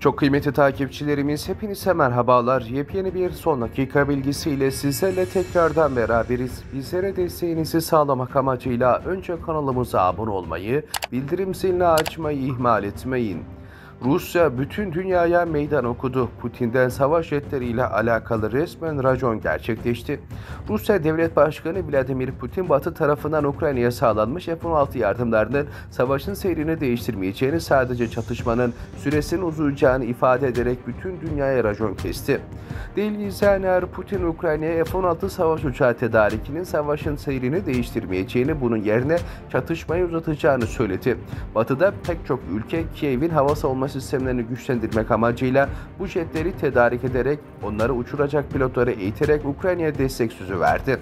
Çok kıymetli takipçilerimiz, hepinize merhabalar. Yepyeni bir son dakika bilgisiyle sizlerle tekrardan beraberiz. Bizlere desteğinizi sağlamak amacıyla önce kanalımıza abone olmayı, bildirim zilini açmayı ihmal etmeyin. Rusya bütün dünyaya meydan okudu. Putin'den savaş jetleriyle alakalı resmen racon gerçekleşti. Rusya Devlet Başkanı Vladimir Putin, Batı tarafından Ukrayna'ya sağlanmış F-16 yardımlarının savaşın seyrini değiştirmeyeceğini, sadece çatışmanın süresinin uzayacağını ifade ederek bütün dünyaya racon kesti. Delhi izleyenler, Putin Ukrayna'ya F-16 savaş uçağı tedarikinin savaşın seyrini değiştirmeyeceğini, bunun yerine çatışmayı uzatacağını söyledi. Batı'da pek çok ülke Kiev'in hava savunma sistemlerini güçlendirmek amacıyla bu jetleri tedarik ederek, onları uçuracak pilotları eğiterek Ukrayna'ya destek sözü verdi.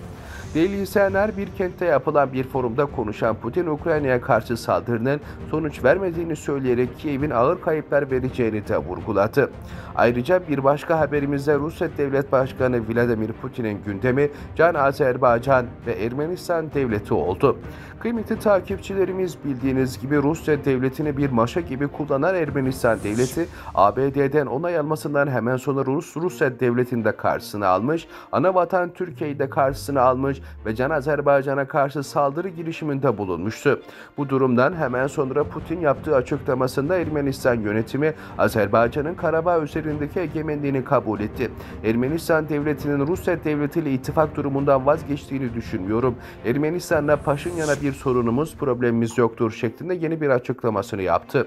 Delhi izleyenler, bir kentte yapılan bir forumda konuşan Putin, Ukrayna'ya karşı saldırının sonuç vermediğini söyleyerek Kiev'in ağır kayıplar vereceğini de vurguladı. Ayrıca bir başka haberimizde Rusya Devlet Başkanı Vladimir Putin'in gündemi can Azerbaycan ve Ermenistan devleti oldu. Kıymetli takipçilerimiz, bildiğiniz gibi Rusya devletini bir maşa gibi kullanan Ermenistan devleti, ABD'den onay almasından hemen sonra Rusya devletini de karşısına almış, ana vatan Türkiye'yi de karşısına almış ve can Azerbaycan'a karşı saldırı girişiminde bulunmuştu. Bu durumdan hemen sonra Putin yaptığı açıklamasında Ermenistan yönetimi Azerbaycan'ın Karabağ üzerindeki egemenliğini kabul etti. Ermenistan devletinin Rusya devletiyle ittifak durumundan vazgeçtiğini düşünmüyorum. Ermenistan'la Paşinyan'a bir sorunumuz, problemimiz yoktur şeklinde yeni bir açıklamasını yaptı.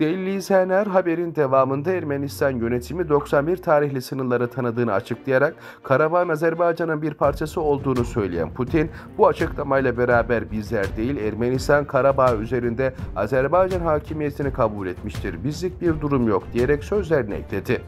Değerli izleyenler, haberin devamında Ermenistan yönetimi 91 tarihli sınırları tanıdığını açıklayarak Karabağ'ın Azerbaycan'ın bir parçası olduğunu söyleyen Putin, bu açıklamayla beraber bizler değil Ermenistan Karabağ üzerinde Azerbaycan hakimiyetini kabul etmiştir, bizlik bir durum yok diyerek sözlerini ekledi.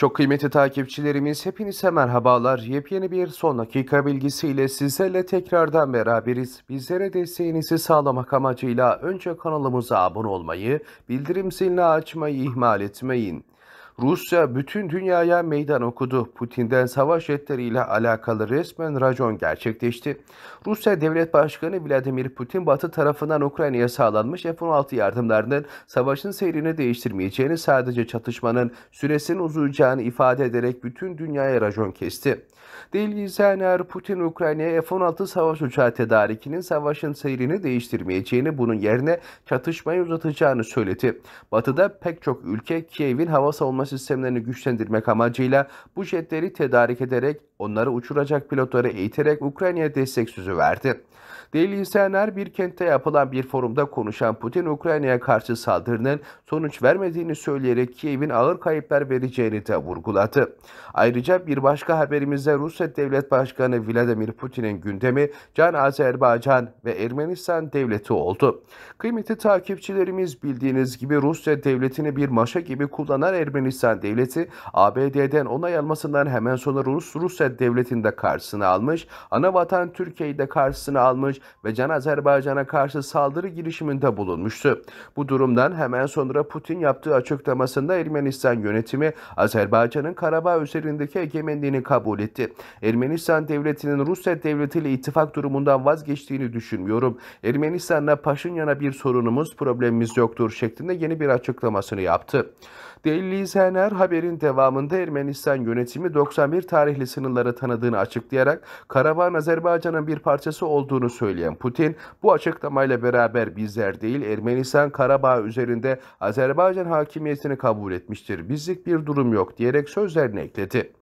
Çok kıymetli takipçilerimiz, hepinize merhabalar. Yepyeni bir son dakika bilgisiyle sizlerle tekrardan beraberiz. Bizlere desteğinizi sağlamak amacıyla önce kanalımıza abone olmayı, bildirim zilini açmayı ihmal etmeyin. Rusya bütün dünyaya meydan okudu. Putin'den savaş jetleriyle alakalı resmen racon gerçekleşti. Rusya Devlet Başkanı Vladimir Putin, Batı tarafından Ukrayna'ya sağlanmış F-16 yardımlarının savaşın seyrini değiştirmeyeceğini, sadece çatışmanın süresinin uzayacağını ifade ederek bütün dünyaya racon kesti. Delhi izleyenler, Putin Ukrayna'ya F-16 savaş uçağı tedarikinin savaşın seyrini değiştirmeyeceğini, bunun yerine çatışmayı uzatacağını söyledi. Batı'da pek çok ülke Kiev'in hava savunma sistemlerini güçlendirmek amacıyla bu jetleri tedarik ederek, onları uçuracak pilotları eğiterek Ukrayna'ya destek sözü verdi. Değerli izleyenler, bir kentte yapılan bir forumda konuşan Putin, Ukrayna'ya karşı saldırının sonuç vermediğini söyleyerek Kiev'in ağır kayıplar vereceğini de vurguladı. Ayrıca bir başka haberimizde Rusya Devlet Başkanı Vladimir Putin'in gündemi can Azerbaycan ve Ermenistan devleti oldu. Kıymetli takipçilerimiz, bildiğiniz gibi Rusya devletini bir maşa gibi kullanan Ermenistan devleti, ABD'den onay almasından hemen sonra Rusya devletini de karşısına almış, ana vatan Türkiye'yi de karşısına almış ve can Azerbaycan'a karşı saldırı girişiminde bulunmuştu. Bu durumdan hemen sonra Putin yaptığı açıklamasında Ermenistan yönetimi Azerbaycan'ın Karabağ üzerindeki egemenliğini kabul etti. Ermenistan devletinin Rusya devletiyle ittifak durumundan vazgeçtiğini düşünmüyorum. Ermenistan'la Paşinyan'a bir sorunumuz, problemimiz yoktur şeklinde yeni bir açıklamasını yaptı. Değerli izleyenler, haberin devamında Ermenistan yönetimi 91 tarihli sınırları tanıdığını açıklayarak Karabağ'ın Azerbaycan'ın bir parçası olduğunu söyleyen Putin, bu açıklamayla beraber bizler değil Ermenistan Karabağ üzerinde Azerbaycan hakimiyetini kabul etmiştir. Bizlik bir durum yok diyerek sözlerini ekledi.